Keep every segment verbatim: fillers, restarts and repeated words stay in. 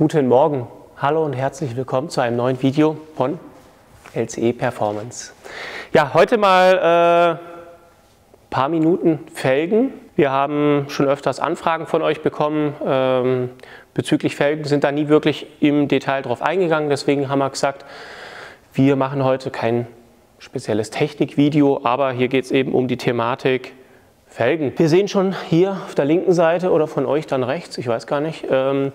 Guten Morgen, hallo und herzlich willkommen zu einem neuen Video von L C E Performance. Ja, heute mal äh, paar Minuten Felgen. Wir haben schon öfters Anfragen von euch bekommen ähm, bezüglich Felgen, sind da nie wirklich im Detail drauf eingegangen. Deswegen haben wir gesagt, wir machen heute kein spezielles Technikvideo, aber hier geht es eben um die Thematik Felgen. Wir sehen schon hier auf der linken Seite oder von euch dann rechts, ich weiß gar nicht, ähm,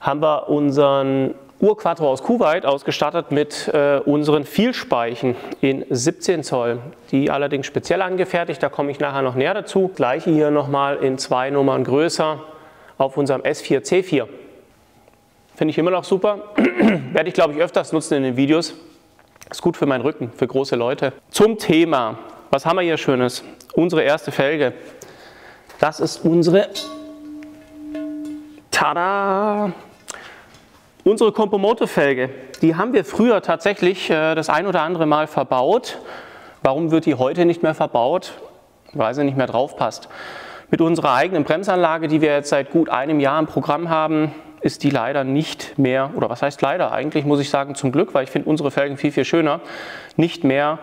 haben wir unseren Urquattro aus Kuwait ausgestattet mit äh, unseren Vielspeichen in siebzehn Zoll, die allerdings speziell angefertigt, da komme ich nachher noch näher dazu. Gleiche hier nochmal in zwei Nummern größer auf unserem S vier C vier. Finde ich immer noch super, werde ich glaube ich öfters nutzen in den Videos. Ist gut für meinen Rücken, für große Leute. Zum Thema, was haben wir hier Schönes? Unsere erste Felge, das ist unsere, tada! Unsere Compomotive-Felge, die haben wir früher tatsächlich äh, das ein oder andere Mal verbaut. Warum wird die heute nicht mehr verbaut? Weil sie nicht mehr drauf passt. Mit unserer eigenen Bremsanlage, die wir jetzt seit gut einem Jahr im Programm haben, ist die leider nicht mehr, oder was heißt leider? Eigentlich muss ich sagen zum Glück, weil ich finde unsere Felgen viel, viel schöner, nicht mehr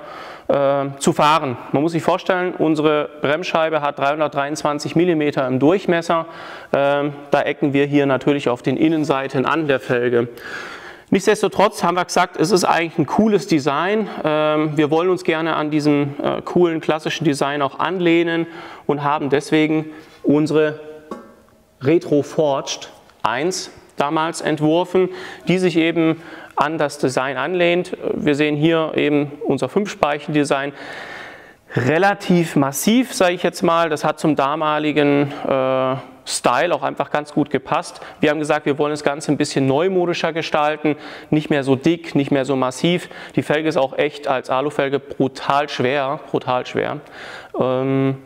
äh, zu fahren. Man muss sich vorstellen, unsere Bremsscheibe hat dreihundertdreiundzwanzig Millimeter im Durchmesser. Ähm, da ecken wir hier natürlich auf den Innenseiten an der Felge. Nichtsdestotrotz haben wir gesagt, es ist eigentlich ein cooles Design. Ähm, wir wollen uns gerne an diesem äh, coolen, klassischen Design auch anlehnen und haben deswegen unsere Retro Forged eins damals entworfen, die sich eben an das Design anlehnt. Wir sehen hier eben unser Fünf-Speichen-Design, relativ massiv, sage ich jetzt mal. Das hat zum damaligen äh, Style auch einfach ganz gut gepasst. Wir haben gesagt, wir wollen das Ganze ein bisschen neumodischer gestalten, nicht mehr so dick, nicht mehr so massiv. Die Felge ist auch echt als Alufelge brutal schwer, brutal schwer. Ähm,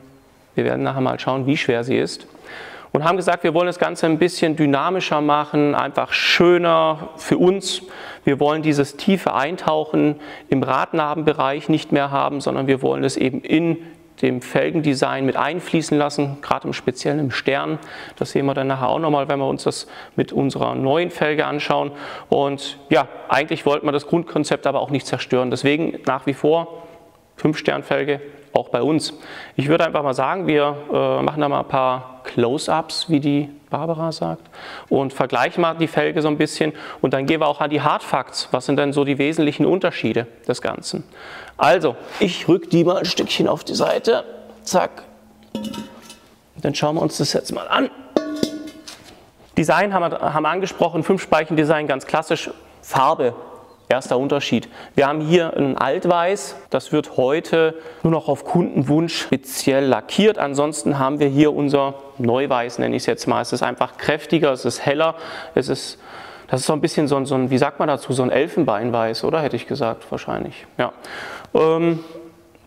wir werden nachher mal schauen, wie schwer sie ist. Und haben gesagt, wir wollen das Ganze ein bisschen dynamischer machen, einfach schöner für uns. Wir wollen dieses tiefe Eintauchen im Radnabenbereich nicht mehr haben, sondern wir wollen es eben in dem Felgendesign mit einfließen lassen, gerade im Speziellen im Stern. Das sehen wir dann nachher auch nochmal, wenn wir uns das mit unserer neuen Felge anschauen. Und ja, eigentlich wollten wir das Grundkonzept aber auch nicht zerstören. Deswegen nach wie vor Fünf-Stern-Felge. Auch bei uns. Ich würde einfach mal sagen, wir äh, machen da mal ein paar Close-Ups, wie die Barbara sagt, und vergleichen mal die Felge so ein bisschen und dann gehen wir auch an die Hard Facts. Was sind denn so die wesentlichen Unterschiede des Ganzen? Also, ich rück die mal ein Stückchen auf die Seite. Zack. Dann schauen wir uns das jetzt mal an. Design haben wir, haben wir angesprochen, Fünf-Speichen-Design, ganz klassisch. Farbe. Erster Unterschied. Wir haben hier ein Altweiß, das wird heute nur noch auf Kundenwunsch speziell lackiert. Ansonsten haben wir hier unser Neuweiß, nenne ich es jetzt mal. Es ist einfach kräftiger, es ist heller, es ist, das ist so ein bisschen so ein, so ein wie sagt man dazu, so ein Elfenbeinweiß, oder? Hätte ich gesagt, wahrscheinlich. Ja. Ähm,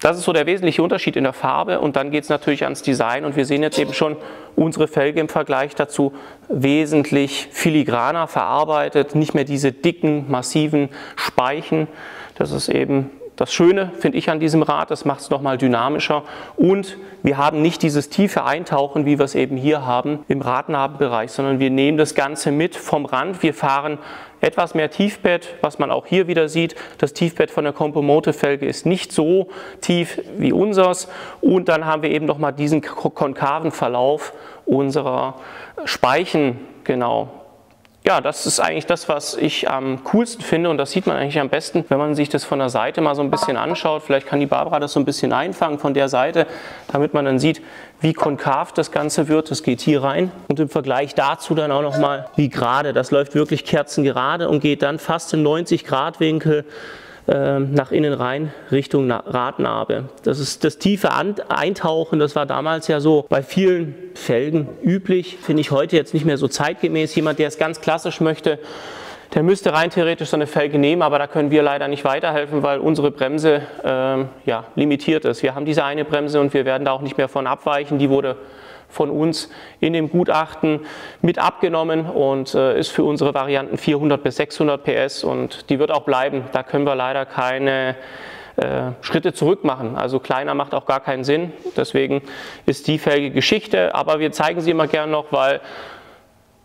das ist so der wesentliche Unterschied in der Farbe und dann geht es natürlich ans Design und wir sehen jetzt eben schon unsere Felge im Vergleich dazu wesentlich filigraner verarbeitet, nicht mehr diese dicken, massiven Speichen. Das ist eben das Schöne, finde ich, an diesem Rad, das macht es nochmal dynamischer und wir haben nicht dieses tiefe Eintauchen, wie wir es eben hier haben im Radnabenbereich, sondern wir nehmen das Ganze mit vom Rand, wir fahren etwas mehr Tiefbett, was man auch hier wieder sieht. Das Tiefbett von der Compomotive-Felge ist nicht so tief wie unseres. Und dann haben wir eben nochmal diesen konkaven Verlauf unserer Speichen. Genau. Ja, das ist eigentlich das, was ich am coolsten finde. Und das sieht man eigentlich am besten, wenn man sich das von der Seite mal so ein bisschen anschaut. Vielleicht kann die Barbara das so ein bisschen einfangen von der Seite, damit man dann sieht, wie konkav das Ganze wird, das geht hier rein und im Vergleich dazu dann auch nochmal wie gerade, das läuft wirklich kerzengerade und geht dann fast im neunzig Grad Winkel äh, nach innen rein Richtung Radnabe. Das ist das tiefe Eintauchen, das war damals ja so bei vielen Felgen üblich, finde ich heute jetzt nicht mehr so zeitgemäß. Jemand, der es ganz klassisch möchte, der müsste rein theoretisch so eine Felge nehmen, aber da können wir leider nicht weiterhelfen, weil unsere Bremse ähm, ja, limitiert ist. Wir haben diese eine Bremse und wir werden da auch nicht mehr von abweichen. Die wurde von uns in dem Gutachten mit abgenommen und äh, ist für unsere Varianten vierhundert bis sechshundert P S und die wird auch bleiben. Da können wir leider keine äh, Schritte zurück machen. Also kleiner macht auch gar keinen Sinn. Deswegen ist die Felge Geschichte, aber wir zeigen sie immer gern noch, weil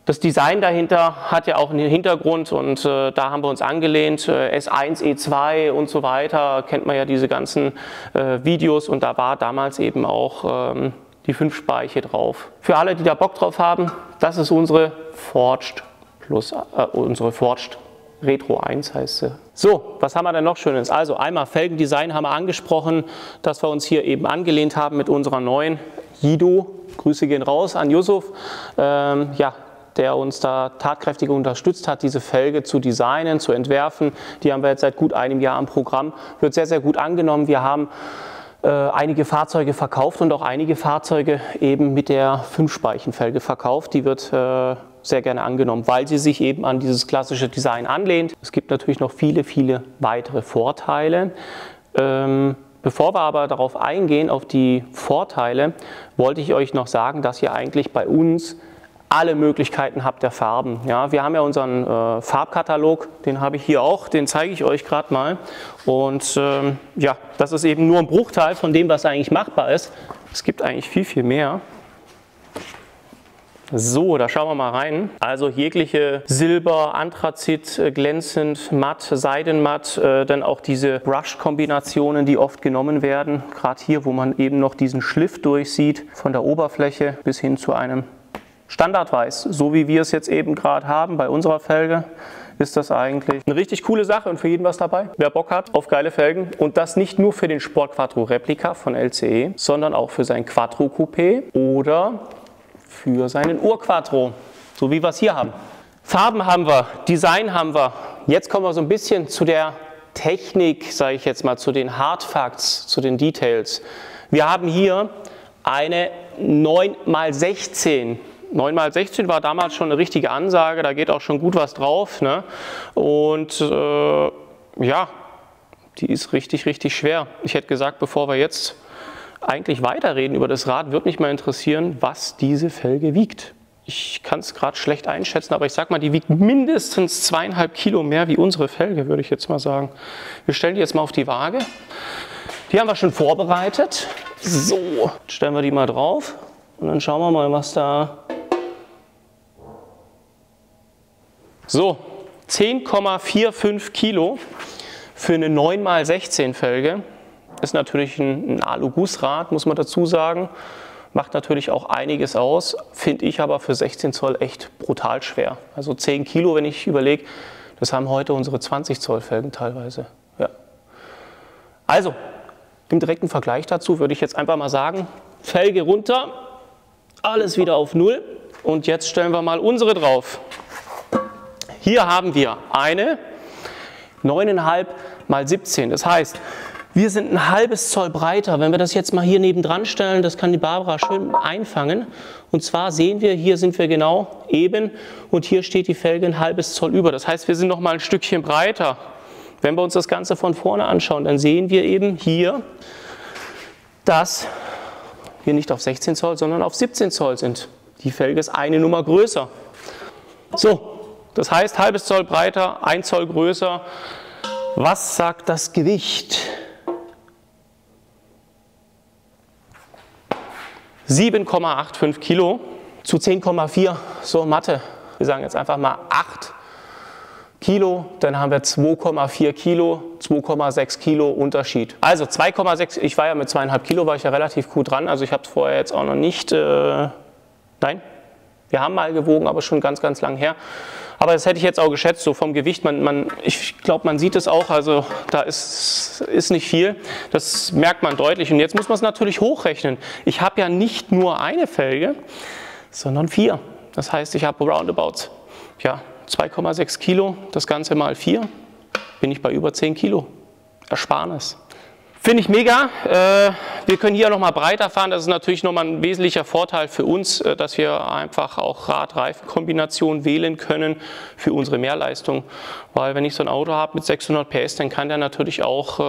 Das Design dahinter hat ja auch einen Hintergrund und äh, da haben wir uns angelehnt, äh, S eins, E zwei und so weiter, kennt man ja diese ganzen äh, Videos, und da war damals eben auch ähm, die fünf Speiche drauf. Für alle, die da Bock drauf haben, das ist unsere Forged Plus, äh, unsere Forged Retro eins heißt sie. So, was haben wir denn noch Schönes? Also einmal Felgendesign haben wir angesprochen, dass wir uns hier eben angelehnt haben mit unserer neuen Jido. Grüße gehen raus an Yusuf. Ähm, ja, der uns da tatkräftig unterstützt hat, diese Felge zu designen, zu entwerfen. Die haben wir jetzt seit gut einem Jahr im Programm. Wird sehr, sehr gut angenommen. Wir haben äh, einige Fahrzeuge verkauft und auch einige Fahrzeuge eben mit der fünf Speichen Felge verkauft. Die wird äh, sehr gerne angenommen, weil sie sich eben an dieses klassische Design anlehnt. Es gibt natürlich noch viele, viele weitere Vorteile. Ähm, Bevor wir aber darauf eingehen, auf die Vorteile, wollte ich euch noch sagen, dass ihr eigentlich bei uns alle Möglichkeiten habt der Farben. Ja, wir haben ja unseren äh, Farbkatalog, den habe ich hier auch, den zeige ich euch gerade mal. Und ähm, ja, das ist eben nur ein Bruchteil von dem, was eigentlich machbar ist. Es gibt eigentlich viel, viel mehr. So, da schauen wir mal rein. Also jegliche Silber, Anthrazit, glänzend, matt, seidenmatt, äh, dann auch diese Brush-Kombinationen, die oft genommen werden. Gerade hier, wo man eben noch diesen Schliff durchsieht, von der Oberfläche bis hin zu einem Standardweiß, so wie wir es jetzt eben gerade haben bei unserer Felge, ist das eigentlich eine richtig coole Sache und für jeden was dabei. Wer Bock hat auf geile Felgen, und das nicht nur für den Sportquattro Replika von L C E, sondern auch für sein Quattro Coupe oder für seinen Urquattro, so wie wir es hier haben. Farben haben wir, Design haben wir. Jetzt kommen wir so ein bisschen zu der Technik, sage ich jetzt mal, zu den Hard Facts, zu den Details. Wir haben hier eine neun mal sechzehn. neun mal sechzehn war damals schon eine richtige Ansage, da geht auch schon gut was drauf, ne? Und äh, ja, die ist richtig, richtig schwer. Ich hätte gesagt, bevor wir jetzt eigentlich weiterreden über das Rad, würde mich mal interessieren, was diese Felge wiegt. Ich kann es gerade schlecht einschätzen, aber ich sag mal, die wiegt mindestens zweieinhalb Kilo mehr wie unsere Felge, würde ich jetzt mal sagen. Wir stellen die jetzt mal auf die Waage. Die haben wir schon vorbereitet. So, stellen wir die mal drauf und dann schauen wir mal, was da... So, zehn Komma fünfundvierzig Kilo für eine neun mal sechzehn Felge. Ist natürlich ein, ein Alugussrad, muss man dazu sagen. Macht natürlich auch einiges aus, finde ich aber für sechzehn Zoll echt brutal schwer. Also zehn Kilo, wenn ich überlege, das haben heute unsere zwanzig Zoll Felgen teilweise. Ja. Also, im direkten Vergleich dazu würde ich jetzt einfach mal sagen, Felge runter, alles wieder auf Null. Und jetzt stellen wir mal unsere drauf. Hier haben wir eine neun Komma fünf mal siebzehn, das heißt, wir sind ein halbes Zoll breiter. Wenn wir das jetzt mal hier nebendran stellen, das kann die Barbara schön einfangen. Und zwar sehen wir, hier sind wir genau eben und hier steht die Felge ein halbes Zoll über. Das heißt, wir sind noch mal ein Stückchen breiter. Wenn wir uns das Ganze von vorne anschauen, dann sehen wir eben hier, dass wir nicht auf sechzehn Zoll, sondern auf siebzehn Zoll sind. Die Felge ist eine Nummer größer. So. Das heißt, halbes Zoll breiter, ein Zoll größer. Was sagt das Gewicht? sieben Komma fünfundachtzig Kilo zu zehn Komma vier, so Mathe. Wir sagen jetzt einfach mal acht Kilo, dann haben wir zwei Komma vier Kilo, zwei Komma sechs Kilo Unterschied. Also zwei Komma sechs, ich war ja mit zwei Komma fünf Kilo, war ich ja relativ gut dran, also ich habe es vorher jetzt auch noch nicht, äh, nein. Wir haben mal gewogen, aber schon ganz, ganz lang her. Aber das hätte ich jetzt auch geschätzt, so vom Gewicht. Man, man, ich glaube, man sieht es auch, also da ist, ist nicht viel. Das merkt man deutlich. Und jetzt muss man es natürlich hochrechnen. Ich habe ja nicht nur eine Felge, sondern vier. Das heißt, ich habe roundabout ja, zwei Komma sechs Kilo, das Ganze mal vier, bin ich bei über zehn Kilo. Ersparnis. Finde ich mega. Wir können hier nochmal breiter fahren. Das ist natürlich nochmal ein wesentlicher Vorteil für uns, dass wir einfach auch Rad-Reifen-Kombination wählen können für unsere Mehrleistung. Weil wenn ich so ein Auto habe mit sechshundert P S, dann kann der natürlich auch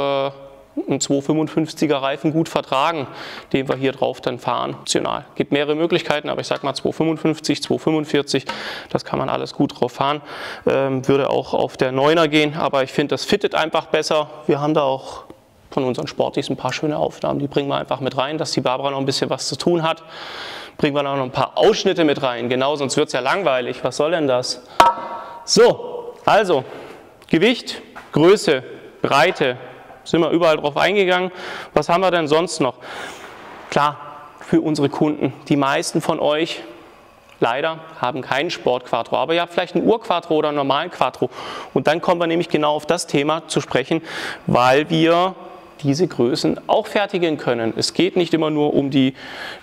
einen zwei fünfundfünfziger Reifen gut vertragen, den wir hier drauf dann fahren. Optional. Gibt mehrere Möglichkeiten, aber ich sag mal zwei fünfundfünfzig, zwei fünfundvierzig, das kann man alles gut drauf fahren. Würde auch auf der Neuner gehen, aber ich finde, das fittet einfach besser. Wir haben da auch von unseren Sportis ein paar schöne Aufnahmen, die bringen wir einfach mit rein, dass die Barbara noch ein bisschen was zu tun hat. bringen wir noch ein paar Ausschnitte mit rein. Genau, sonst wird es ja langweilig. Was soll denn das? So, also Gewicht, Größe, Breite. Sind wir überall drauf eingegangen. Was haben wir denn sonst noch? Klar, für unsere Kunden. Die meisten von euch leider haben keinen Sportquattro, aber ja vielleicht einen Urquattro oder einen normalen Quattro. Und dann kommen wir nämlich genau auf das Thema zu sprechen, weil wir diese Größen auch fertigen können. Es geht nicht immer nur um die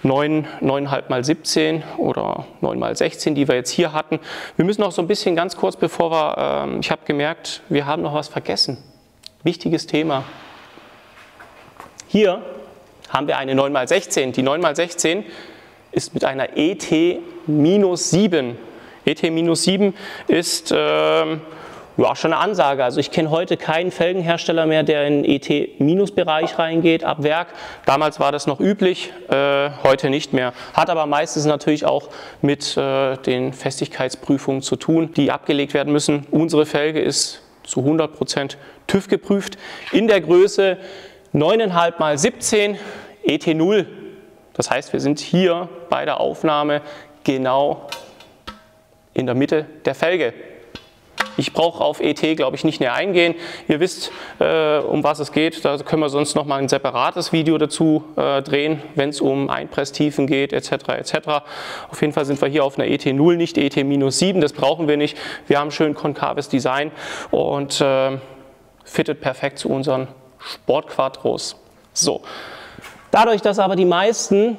neun, neun Komma fünf mal siebzehn oder neun mal sechzehn, die wir jetzt hier hatten. Wir müssen noch so ein bisschen ganz kurz, bevor wir, ähm, ich habe gemerkt, wir haben noch was vergessen. Wichtiges Thema. Hier haben wir eine neun mal sechzehn. Die neun mal sechzehn ist mit einer E T minus sieben. E T minus sieben ist ähm, ja, schon eine Ansage. Also ich kenne heute keinen Felgenhersteller mehr, der in den E T-Bereich reingeht, ab Werk. Damals war das noch üblich, äh, heute nicht mehr. Hat aber meistens natürlich auch mit äh, den Festigkeitsprüfungen zu tun, die abgelegt werden müssen. Unsere Felge ist zu hundert Prozent TÜV geprüft, in der Größe neun Komma fünf mal siebzehn E T null. Das heißt, wir sind hier bei der Aufnahme genau in der Mitte der Felge. Ich brauche auf E T, glaube ich, nicht näher eingehen. Ihr wisst, äh, um was es geht. Da können wir sonst noch mal ein separates Video dazu äh, drehen, wenn es um Einpresstiefen geht, et cetera et cetera. Auf jeden Fall sind wir hier auf einer E T null, nicht E T minus sieben. Das brauchen wir nicht. Wir haben schön konkaves Design und äh, fittet perfekt zu unseren Sportquattros. So. Dadurch, dass aber die meisten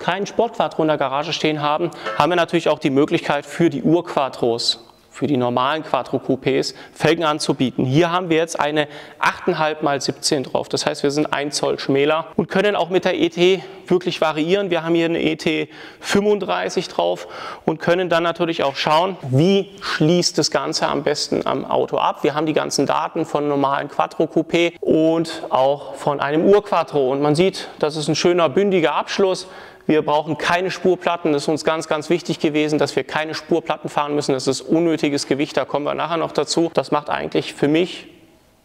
keinen Sportquattro in der Garage stehen haben, haben wir natürlich auch die Möglichkeit für die Urquattros, für die normalen Quattro Coupés Felgen anzubieten. Hier haben wir jetzt eine acht Komma fünf mal siebzehn drauf. Das heißt, wir sind ein Zoll schmäler und können auch mit der E T wirklich variieren. Wir haben hier eine E T fünfunddreißig drauf und können dann natürlich auch schauen, wie schließt das Ganze am besten am Auto ab. Wir haben die ganzen Daten von normalen Quattro Coupé und auch von einem Urquattro. Und man sieht, das ist ein schöner, bündiger Abschluss. Wir brauchen keine Spurplatten, das ist uns ganz, ganz wichtig gewesen, dass wir keine Spurplatten fahren müssen. Das ist unnötiges Gewicht, da kommen wir nachher noch dazu. Das macht eigentlich für mich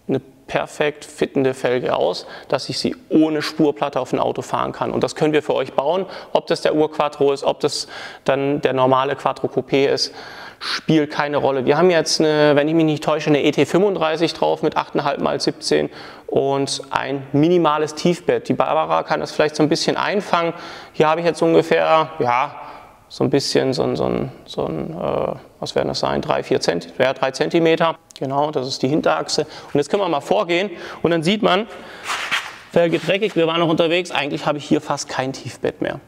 eine perfekt fittende Felge aus, dass ich sie ohne Spurplatte auf ein Auto fahren kann. Und das können wir für euch bauen. Ob das der Urquattro ist, ob das dann der normale Quattro Coupé ist, spielt keine Rolle. Wir haben jetzt, eine, wenn ich mich nicht täusche, eine E T fünfunddreißig drauf mit acht Komma fünf mal siebzehn und ein minimales Tiefbett. Die Barbara kann das vielleicht so ein bisschen einfangen. Hier habe ich jetzt ungefähr, ja, so ein bisschen, so ein, so ein, so ein äh, was werden das sein, drei, vier Zentimeter, genau, das ist die Hinterachse. Und jetzt können wir mal vorgehen und dann sieht man, Felge dreckig, wir waren noch unterwegs, eigentlich habe ich hier fast kein Tiefbett mehr.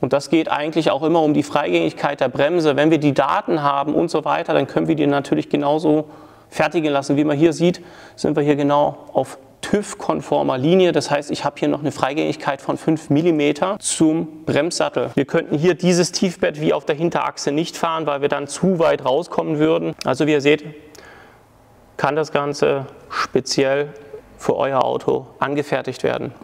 Und das geht eigentlich auch immer um die Freigängigkeit der Bremse. Wenn wir die Daten haben und so weiter, dann können wir die natürlich genauso fertigen lassen. Wie man hier sieht, sind wir hier genau auf TÜV-konformer Linie, das heißt, ich habe hier noch eine Freigängigkeit von fünf Millimeter zum Bremssattel. Wir könnten hier dieses Tiefbett wie auf der Hinterachse nicht fahren, weil wir dann zu weit rauskommen würden. Also wie ihr seht, kann das Ganze speziell für euer Auto angefertigt werden.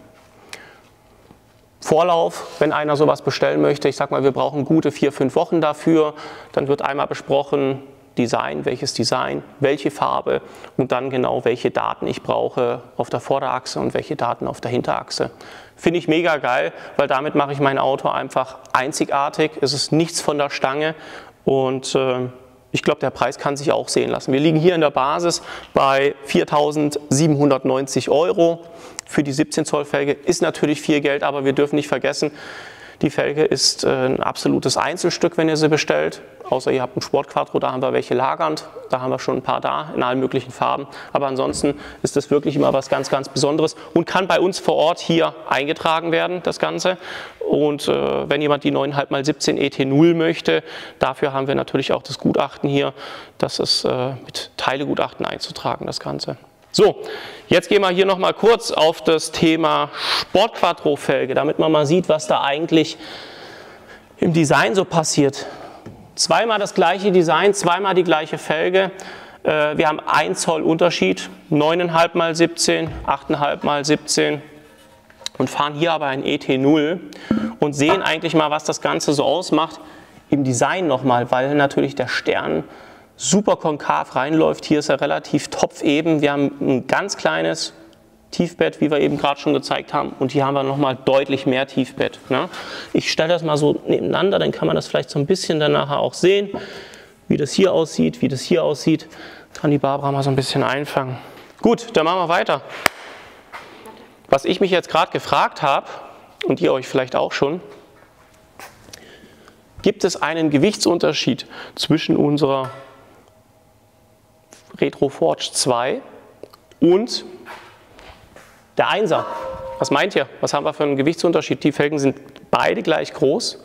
Vorlauf, wenn einer sowas bestellen möchte, ich sag mal, wir brauchen gute vier, fünf Wochen dafür, dann wird einmal besprochen, Design, welches Design, welche Farbe und dann genau welche Daten ich brauche auf der Vorderachse und welche Daten auf der Hinterachse. Finde ich mega geil, weil damit mache ich mein Auto einfach einzigartig, es ist nichts von der Stange und äh, ich glaube, der Preis kann sich auch sehen lassen. Wir liegen hier in der Basis bei viertausendsiebenhundertneunzig Euro für die siebzehn Zoll Felge, ist natürlich viel Geld, aber wir dürfen nicht vergessen, die Felge ist ein absolutes Einzelstück, wenn ihr sie bestellt, außer ihr habt einen Sportquattro, da haben wir welche lagernd, da haben wir schon ein paar da, in allen möglichen Farben, aber ansonsten ist das wirklich immer was ganz, ganz Besonderes und kann bei uns vor Ort hier eingetragen werden, das Ganze. Und äh, wenn jemand die neun Komma fünf mal siebzehn E T null möchte, dafür haben wir natürlich auch das Gutachten hier, das ist äh, mit Teilegutachten einzutragen, das Ganze. So, jetzt gehen wir hier nochmal kurz auf das Thema Sportquattro-Felge, damit man mal sieht, was da eigentlich im Design so passiert. Zweimal das gleiche Design, zweimal die gleiche Felge. Wir haben ein Zoll Unterschied, neun Komma fünf mal siebzehn, acht Komma fünf mal siebzehn und fahren hier aber ein E T null und sehen eigentlich mal, was das Ganze so ausmacht im Design nochmal, weil natürlich der Stern super konkav reinläuft. Hier ist er relativ topfeben. Wir haben ein ganz kleines Tiefbett, wie wir eben gerade schon gezeigt haben, und hier haben wir nochmal deutlich mehr Tiefbett. Ne? Ich stelle das mal so nebeneinander, dann kann man das vielleicht so ein bisschen dann nachher auch sehen, wie das hier aussieht, wie das hier aussieht. Kann die Barbara mal so ein bisschen einfangen. Gut, dann machen wir weiter. Was ich mich jetzt gerade gefragt habe, und ihr euch vielleicht auch schon, gibt es einen Gewichtsunterschied zwischen unserer Retro Forged zwei und der Einser? Was meint ihr? Was haben wir für einen Gewichtsunterschied? Die Felgen sind beide gleich groß,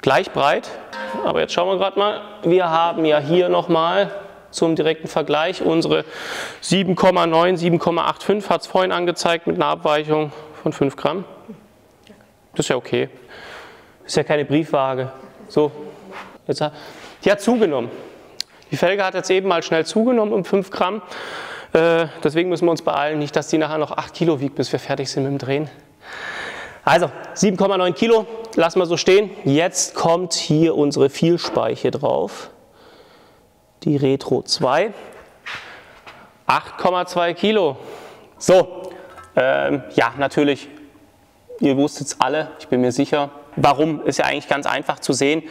gleich breit. Aber jetzt schauen wir gerade mal. Wir haben ja hier nochmal zum direkten Vergleich unsere sieben Komma neun, sieben Komma fünfundachtzig, hat es vorhin angezeigt, mit einer Abweichung von fünf Gramm. Das ist ja okay. Das ist ja keine Briefwaage. So, jetzt hat, die hat zugenommen. Die Felge hat jetzt eben mal schnell zugenommen um fünf Gramm. Äh, deswegen müssen wir uns beeilen, nicht, dass die nachher noch acht Kilo wiegt, bis wir fertig sind mit dem Drehen. Also sieben Komma neun Kilo, lassen wir so stehen. Jetzt kommt hier unsere Vielspeiche drauf. Die Retro zwei. acht Komma zwei Kilo. So, ähm, ja, natürlich. Ihr wusstet es alle, ich bin mir sicher. Warum? Ist ja eigentlich ganz einfach zu sehen.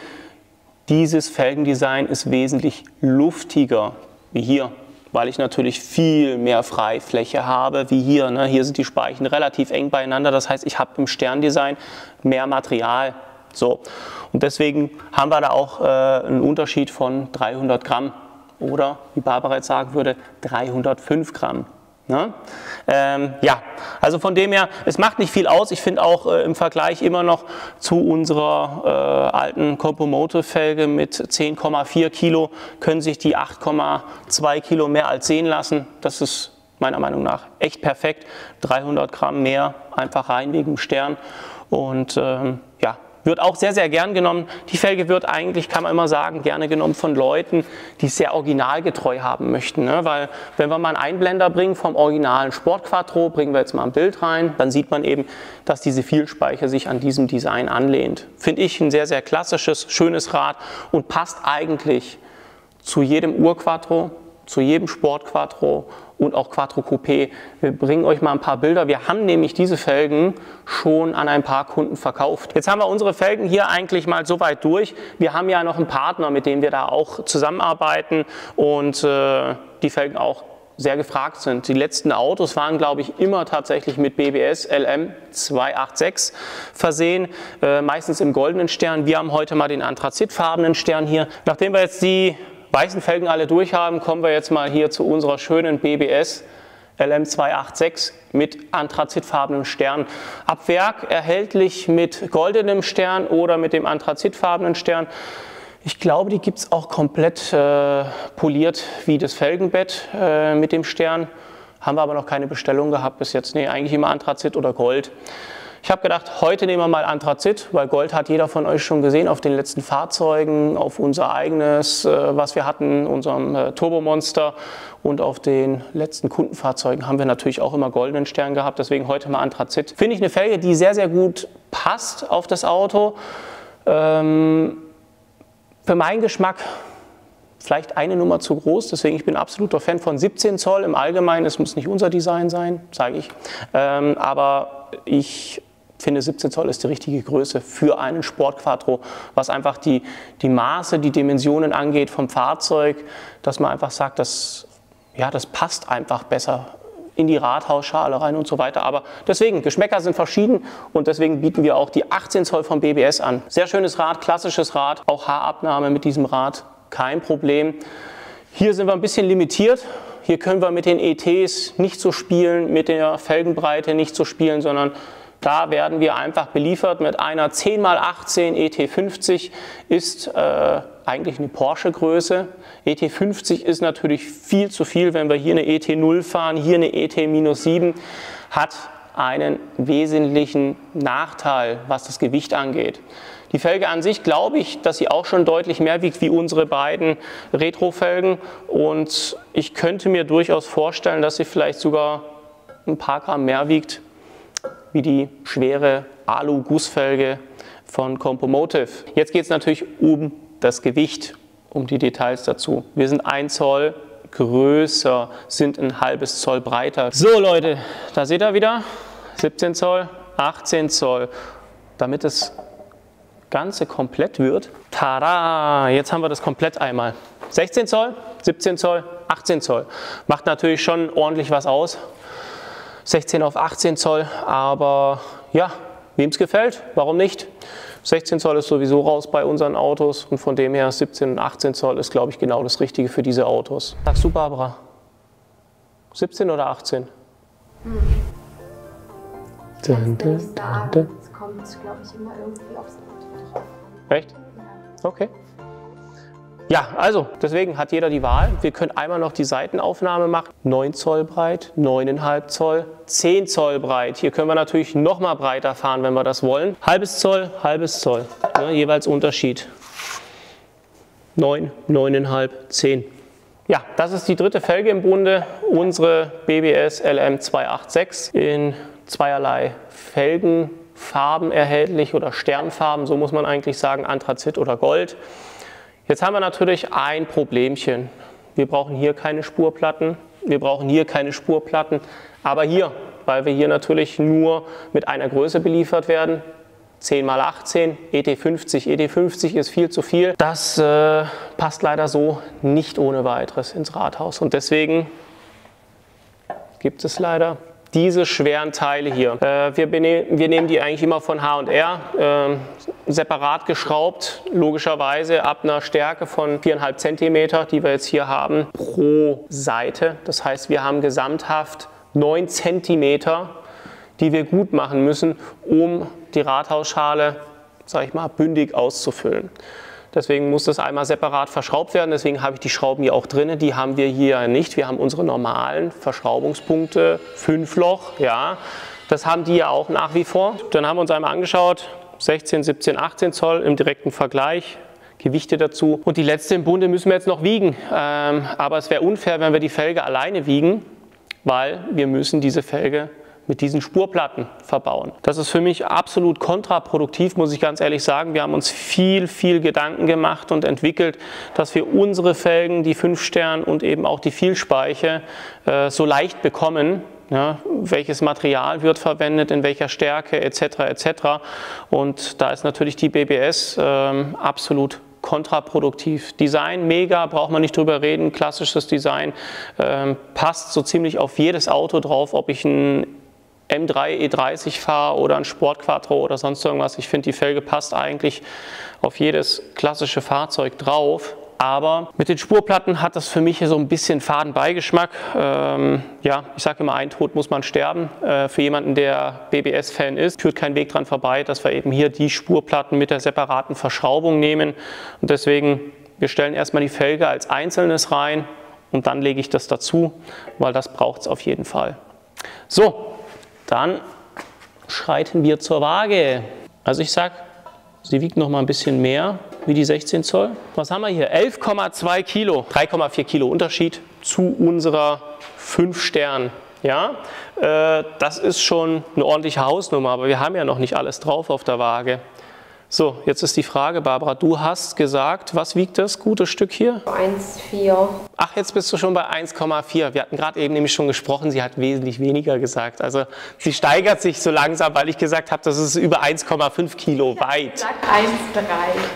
Dieses Felgendesign ist wesentlich luftiger wie hier, weil ich natürlich viel mehr Freifläche habe wie hier. Ne? Hier sind die Speichen relativ eng beieinander, das heißt, ich habe im Sterndesign mehr Material. So. Und deswegen haben wir da auch äh, einen Unterschied von dreihundert Gramm oder, wie Barbara jetzt sagen würde, dreihundertfünf Gramm. Ne? Ähm, ja, also von dem her, es macht nicht viel aus. Ich finde auch äh, im Vergleich immer noch zu unserer äh, alten Compomotive Felge mit zehn Komma vier Kilo können sich die acht Komma zwei Kilo mehr als sehen lassen. Das ist meiner Meinung nach echt perfekt. dreihundert Gramm mehr einfach rein wegen dem Stern und ähm, ja, wird auch sehr, sehr gern genommen. Die Felge wird eigentlich, kann man immer sagen, gerne genommen von Leuten, die es sehr originalgetreu haben möchten. Ne? Weil wenn wir mal einen Einblender bringen vom originalen Sportquattro, bringen wir jetzt mal ein Bild rein, dann sieht man eben, dass diese Vielspeiche sich an diesem Design anlehnt. Finde ich ein sehr, sehr klassisches, schönes Rad und passt eigentlich zu jedem Urquattro, zu jedem Sportquattro und auch Quattro Coupe. Wir bringen euch mal ein paar Bilder. Wir haben nämlich diese Felgen schon an ein paar Kunden verkauft. Jetzt haben wir unsere Felgen hier eigentlich mal so weit durch. Wir haben ja noch einen Partner, mit dem wir da auch zusammenarbeiten und äh, die Felgen auch sehr gefragt sind. Die letzten Autos waren, glaube ich, immer tatsächlich mit B B S L M zwei achtzig sechs versehen, äh, meistens im goldenen Stern. Wir haben heute mal den anthrazitfarbenen Stern hier. Nachdem wir jetzt die weißen Felgen alle durch haben, kommen wir jetzt mal hier zu unserer schönen B B S L M zwei achtzig sechs mit anthrazitfarbenem Stern. Ab Werk erhältlich mit goldenem Stern oder mit dem anthrazitfarbenen Stern. Ich glaube, die gibt es auch komplett äh, poliert wie das Felgenbett äh, mit dem Stern. Haben wir aber noch keine Bestellung gehabt bis jetzt. Nee, eigentlich immer Anthrazit oder Gold. Ich habe gedacht, heute nehmen wir mal Anthrazit, weil Gold hat jeder von euch schon gesehen auf den letzten Fahrzeugen, auf unser eigenes, was wir hatten, unserem Turbomonster und auf den letzten Kundenfahrzeugen haben wir natürlich auch immer goldenen Stern gehabt, deswegen heute mal Anthrazit. Finde ich eine Felge, die sehr, sehr gut passt auf das Auto. Ähm, für meinen Geschmack vielleicht eine Nummer zu groß, deswegen ich bin absoluter Fan von siebzehn Zoll im Allgemeinen, es muss nicht unser Design sein, sage ich, ähm, aber ich finde siebzehn Zoll ist die richtige Größe für einen Sportquattro, was einfach die, die Maße, die Dimensionen angeht vom Fahrzeug, dass man einfach sagt, dass, ja, das passt einfach besser in die Rathausschale rein und so weiter. Aber deswegen, Geschmäcker sind verschieden und deswegen bieten wir auch die achtzehn Zoll von B B S an. Sehr schönes Rad, klassisches Rad, auch Haarabnahme mit diesem Rad, kein Problem. Hier sind wir ein bisschen limitiert. Hier können wir mit den E Ts nicht so spielen, mit der Felgenbreite nicht so spielen, sondern da werden wir einfach beliefert mit einer zehn mal achtzehn E T fünfzig, ist äh, eigentlich eine Porsche-Größe. E T fünfzig ist natürlich viel zu viel, wenn wir hier eine E T null fahren, hier eine E T minus sieben, hat einen wesentlichen Nachteil, was das Gewicht angeht. Die Felge an sich, glaube ich, dass sie auch schon deutlich mehr wiegt wie unsere beiden Retro-Felgen und ich könnte mir durchaus vorstellen, dass sie vielleicht sogar ein paar Gramm mehr wiegt wie die schwere Alu-Gussfelge von Compomotive. Jetzt geht es natürlich um das Gewicht, um die Details dazu. Wir sind ein Zoll größer, sind ein halbes Zoll breiter. So Leute, da seht ihr wieder, siebzehn Zoll, achtzehn Zoll, damit das Ganze komplett wird. Tada, jetzt haben wir das komplett einmal. sechzehn Zoll, siebzehn Zoll, achtzehn Zoll. Macht natürlich schon ordentlich was aus. sechzehn auf achtzehn Zoll, aber ja, wem es gefällt, warum nicht? sechzehn Zoll ist sowieso raus bei unseren Autos und von dem her siebzehn und achtzehn Zoll ist, glaube ich, genau das Richtige für diese Autos. Sagst du, Barbara? siebzehn oder achtzehn? Hm. Dun, dun, dun, dun. Das kommt, glaube ich, immer irgendwie aufs Auto drauf. Echt? Okay. Ja, also deswegen hat jeder die Wahl. Wir können einmal noch die Seitenaufnahme machen. neun Zoll breit, neun Komma fünf Zoll, zehn Zoll breit. Hier können wir natürlich noch mal breiter fahren, wenn wir das wollen. Halbes Zoll, halbes Zoll. Ne, jeweils Unterschied. neun, neun Komma fünf, zehn. Ja, das ist die dritte Felge im Bunde. Unsere B B S L M zwei acht sechs in zweierlei Felgenfarben erhältlich oder Sternfarben. So muss man eigentlich sagen, Anthrazit oder Gold. Jetzt haben wir natürlich ein Problemchen. Wir brauchen hier keine Spurplatten, wir brauchen hier keine Spurplatten, aber hier, weil wir hier natürlich nur mit einer Größe beliefert werden, zehn mal achtzehn, E T fünfzig. E T fünfzig ist viel zu viel. Das äh, passt leider so nicht ohne weiteres ins Rathaus und deswegen gibt es leider diese schweren Teile hier. Äh, wir, wir nehmen die eigentlich immer von H und R, äh, separat geschraubt, logischerweise ab einer Stärke von vier Komma fünf Zentimeter, die wir jetzt hier haben, pro Seite. Das heißt, wir haben gesamthaft neun Zentimeter, die wir gut machen müssen, um die Rathausschale, sag ich mal, bündig auszufüllen. Deswegen muss das einmal separat verschraubt werden. Deswegen habe ich die Schrauben hier auch drin. Die haben wir hier nicht. Wir haben unsere normalen Verschraubungspunkte, fünf Loch, ja. Das haben die ja auch nach wie vor. Dann haben wir uns einmal angeschaut, sechzehn, siebzehn, achtzehn Zoll im direkten Vergleich, Gewichte dazu. Und die letzte im Bunde müssen wir jetzt noch wiegen. Ähm, aber es wäre unfair, wenn wir die Felge alleine wiegen, weil wir müssen diese Felge mit diesen Spurplatten verbauen. Das ist für mich absolut kontraproduktiv, muss ich ganz ehrlich sagen. Wir haben uns viel, viel Gedanken gemacht und entwickelt, dass wir unsere Felgen, die fünf Stern und eben auch die Vielspeiche, äh, so leicht bekommen. Ja, welches Material wird verwendet, in welcher Stärke et cetera et cetera. Und da ist natürlich die B B S ähm, absolut kontraproduktiv. Design, mega, braucht man nicht drüber reden. Klassisches Design, ähm, passt so ziemlich auf jedes Auto drauf, ob ich ein M drei E dreißig fahre oder ein Sportquattro oder sonst irgendwas. Ich finde, die Felge passt eigentlich auf jedes klassische Fahrzeug drauf. Aber mit den Spurplatten hat das für mich so ein bisschen Fadenbeigeschmack. Ähm, ja, ich sage immer, ein Tod muss man sterben. Äh, für jemanden, der B B S-Fan ist, führt kein Weg dran vorbei, dass wir eben hier die Spurplatten mit der separaten Verschraubung nehmen. Und deswegen, wir stellen erstmal die Felge als Einzelnes rein und dann lege ich das dazu, weil das braucht es auf jeden Fall. So. Dann schreiten wir zur Waage. Also ich sage, sie wiegt noch mal ein bisschen mehr wie die sechzehn Zoll. Was haben wir hier? elf Komma zwei Kilo. drei Komma vier Kilo Unterschied zu unserer fünf Stern. Ja, äh, das ist schon eine ordentliche Hausnummer, aber wir haben ja noch nicht alles drauf auf der Waage. So, jetzt ist die Frage, Barbara, du hast gesagt, was wiegt das gute Stück hier? eins Komma vier. Ach, jetzt bist du schon bei eins Komma vier. Wir hatten gerade eben nämlich schon gesprochen, sie hat wesentlich weniger gesagt. Also sie steigert sich so langsam, weil ich gesagt habe, das ist über eins Komma fünf Kilo weit. eins Komma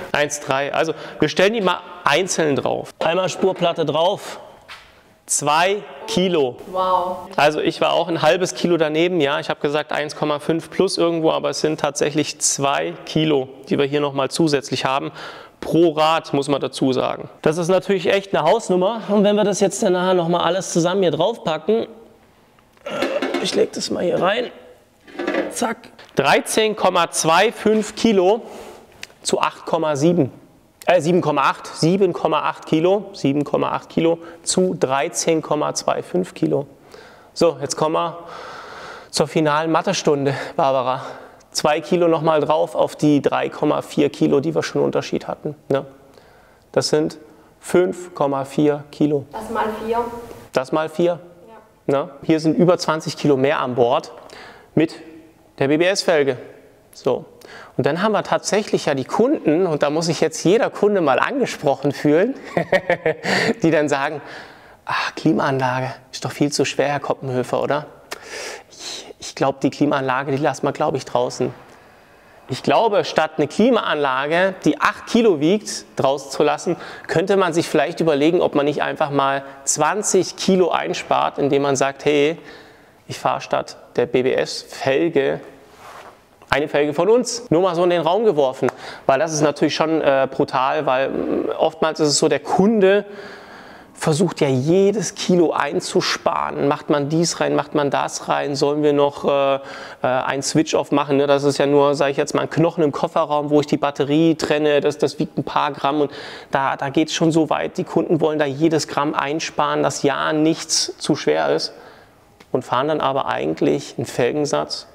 drei. eins Komma drei. Also wir stellen die mal einzeln drauf. Einmal Spurplatte drauf. zwei Kilo. Wow. Also ich war auch ein halbes Kilo daneben, ja. Ich habe gesagt eins Komma fünf plus irgendwo, aber es sind tatsächlich zwei Kilo, die wir hier nochmal zusätzlich haben. Pro Rad, muss man dazu sagen. Das ist natürlich echt eine Hausnummer. Und wenn wir das jetzt dann nachher nochmal alles zusammen hier draufpacken, ich lege das mal hier rein, zack. dreizehn Komma fünfundzwanzig Kilo zu acht Komma sieben. sieben Komma acht Kilo, sieben Komma acht Kilo zu dreizehn Komma fünfundzwanzig Kilo. So, jetzt kommen wir zur finalen Mathestunde, Barbara. zwei Kilo nochmal drauf auf die drei Komma vier Kilo, die wir schon Unterschied hatten. Ne? Das sind fünf Komma vier Kilo. Das mal vier. Das mal vier. Ja. Ne? Hier sind über zwanzig Kilo mehr an Bord mit der B B S-Felge. So. Und dann haben wir tatsächlich ja die Kunden, und da muss sich jetzt jeder Kunde mal angesprochen fühlen, die dann sagen, Ach, Klimaanlage. Ist doch viel zu schwer, Herr Koppenhöfer, oder? Ich, ich glaube, die Klimaanlage, die lassen wir, glaube ich, draußen. Ich glaube, statt eine Klimaanlage, die acht Kilo wiegt, draußen zu lassen, könnte man sich vielleicht überlegen, ob man nicht einfach mal zwanzig Kilo einspart, indem man sagt, hey, ich fahre statt der B B S-Felge eine Felge von uns. Nur mal so in den Raum geworfen, weil das ist natürlich schon äh, brutal, weil mh, oftmals ist es so, der Kunde versucht ja jedes Kilo einzusparen. Macht man dies rein, macht man das rein, sollen wir noch äh, einen Switch-Off machen? Ne? Das ist ja nur, sage ich jetzt mal, ein Knochen im Kofferraum, wo ich die Batterie trenne, das, das wiegt ein paar Gramm und da, da geht es schon so weit. Die Kunden wollen da jedes Gramm einsparen, dass ja nichts zu schwer ist und fahren dann aber eigentlich einen Felgensatz,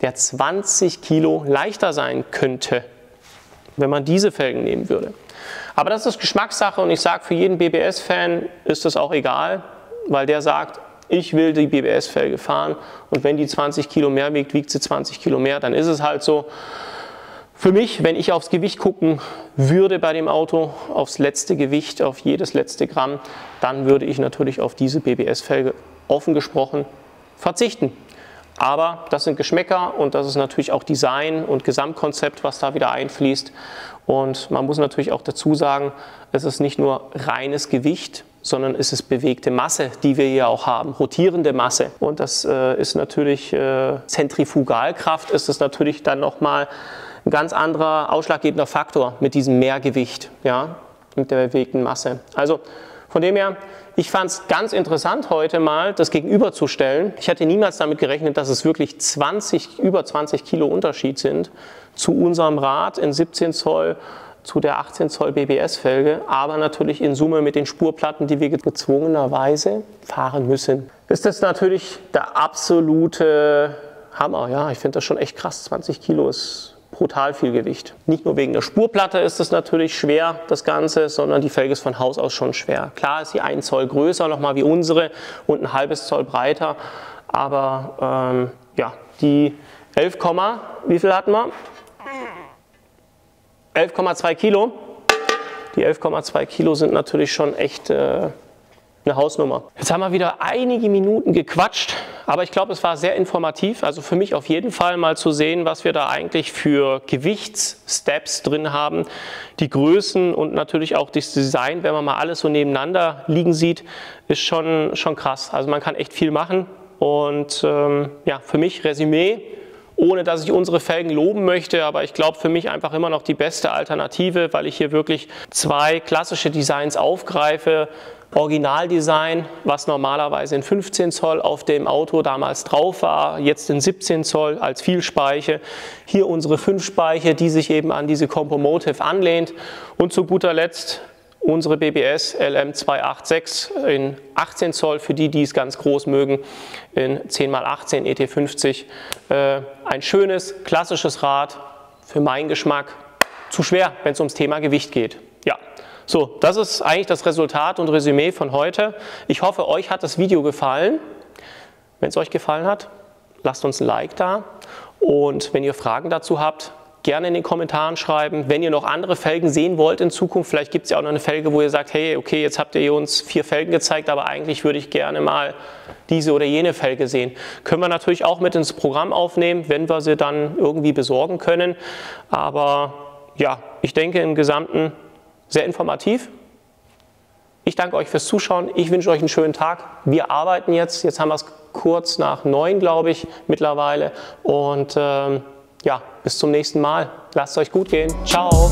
der zwanzig Kilo leichter sein könnte, wenn man diese Felgen nehmen würde. Aber das ist Geschmackssache und ich sage, für jeden B B S-Fan ist das auch egal, weil der sagt, ich will die B B S-Felge fahren und wenn die zwanzig Kilo mehr wiegt, wiegt sie zwanzig Kilo mehr, dann ist es halt so. Für mich, wenn ich aufs Gewicht gucken würde bei dem Auto, aufs letzte Gewicht, auf jedes letzte Gramm, dann würde ich natürlich auf diese B B S-Felge offen gesprochen verzichten. Aber das sind Geschmäcker und das ist natürlich auch Design und Gesamtkonzept, was da wieder einfließt. Und man muss natürlich auch dazu sagen, es ist nicht nur reines Gewicht, sondern es ist bewegte Masse, die wir hier auch haben, rotierende Masse. Und das äh, ist natürlich, äh, Zentrifugalkraft ist es natürlich dann nochmal ein ganz anderer ausschlaggebender Faktor mit diesem Mehrgewicht, ja, mit der bewegten Masse. Also von dem her, ich fand es ganz interessant, heute mal das gegenüberzustellen. Ich hätte niemals damit gerechnet, dass es wirklich zwanzig, über zwanzig Kilo Unterschied sind zu unserem Rad in siebzehn Zoll, zu der achtzehn Zoll B B S-Felge, aber natürlich in Summe mit den Spurplatten, die wir gezwungenerweise fahren müssen. Ist das natürlich der absolute Hammer, ja, ich finde das schon echt krass, zwanzig Kilo ist brutal viel Gewicht. Nicht nur wegen der Spurplatte ist es natürlich schwer, das Ganze, sondern die Felge ist von Haus aus schon schwer. Klar ist sie ein Zoll größer, nochmal wie unsere, und ein halbes Zoll breiter, aber ähm, ja, die elf, wie viel hatten wir? elf Komma zwei Kilo. Die elf Komma zwei Kilo sind natürlich schon echt äh, eine Hausnummer. Jetzt haben wir wieder einige Minuten gequatscht, aber ich glaube, es war sehr informativ. Also für mich auf jeden Fall mal zu sehen, was wir da eigentlich für Gewichtssteps drin haben. Die Größen und natürlich auch das Design, wenn man mal alles so nebeneinander liegen sieht, ist schon, schon krass. Also man kann echt viel machen und ähm, ja, für mich Resümee. Ohne dass ich unsere Felgen loben möchte, aber ich glaube für mich einfach immer noch die beste Alternative, weil ich hier wirklich zwei klassische Designs aufgreife. Originaldesign, was normalerweise in fünfzehn Zoll auf dem Auto damals drauf war, jetzt in siebzehn Zoll als Vielspeiche. Hier unsere fünf Speiche, die sich eben an diese Compomotive anlehnt. Und zu guter Letzt unsere B B S L M zwei achtzig sechs in achtzehn Zoll, für die, die es ganz groß mögen, in zehn mal achtzehn E T fünfzig. Äh, ein schönes, klassisches Rad, für meinen Geschmack zu schwer, wenn es ums Thema Gewicht geht. Ja, so, das ist eigentlich das Resultat und Resümee von heute. Ich hoffe, euch hat das Video gefallen. Wenn es euch gefallen hat, lasst uns ein Like da. Und wenn ihr Fragen dazu habt, gerne in den Kommentaren schreiben. Wenn ihr noch andere Felgen sehen wollt in Zukunft, vielleicht gibt es ja auch noch eine Felge, wo ihr sagt, hey, okay, jetzt habt ihr uns vier Felgen gezeigt, aber eigentlich würde ich gerne mal diese oder jene Felge sehen. Können wir natürlich auch mit ins Programm aufnehmen, wenn wir sie dann irgendwie besorgen können. Aber ja, ich denke im Gesamten sehr informativ. Ich danke euch fürs Zuschauen. Ich wünsche euch einen schönen Tag. Wir arbeiten jetzt. Jetzt haben wir es kurz nach neun, glaube ich, mittlerweile. Und ähm, ja, bis zum nächsten Mal. Lasst es euch gut gehen. Ciao.